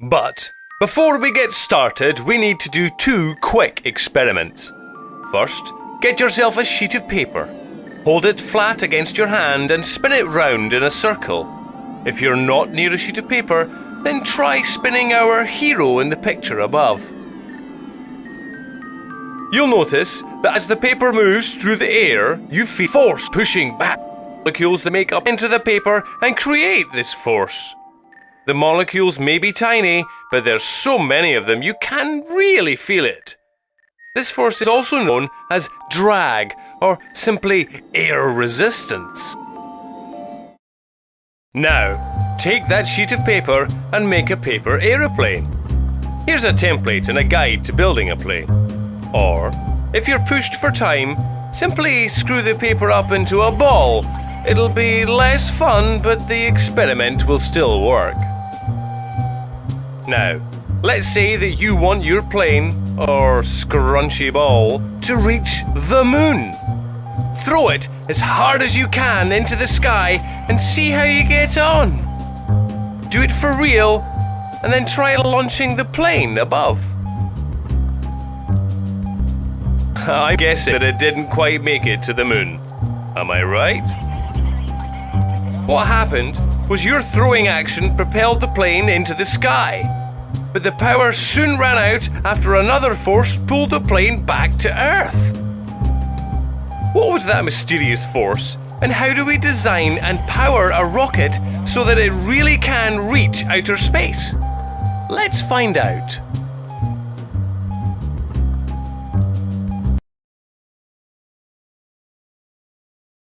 But before we get started, we need to do two quick experiments. First, get yourself a sheet of paper. Hold it flat against your hand and spin it round in a circle. If you're not near a sheet of paper, then try spinning our hero in the picture above. You'll notice that as the paper moves through the air, you feel force pushing back molecules that make up into the paper and create this force. The molecules may be tiny, but there's so many of them you can really feel it. This force is also known as drag, or simply air resistance. Now, take that sheet of paper and make a paper aeroplane. Here's a template and a guide to building a plane. Or, if you're pushed for time, simply screw the paper up into a ball. It'll be less fun, but the experiment will still work. Now, let's say that you want your plane, or scrunchy ball, to reach the moon. Throw it as hard as you can into the sky and see how you get on. Do it for real, and then try launching the plane above. I'm guessing that it didn't quite make it to the moon. Am I right? What happened was your throwing action propelled the plane into the sky. But the power soon ran out after another force pulled the plane back to Earth. What was that mysterious force, and how do we design and power a rocket so that it really can reach outer space? Let's find out.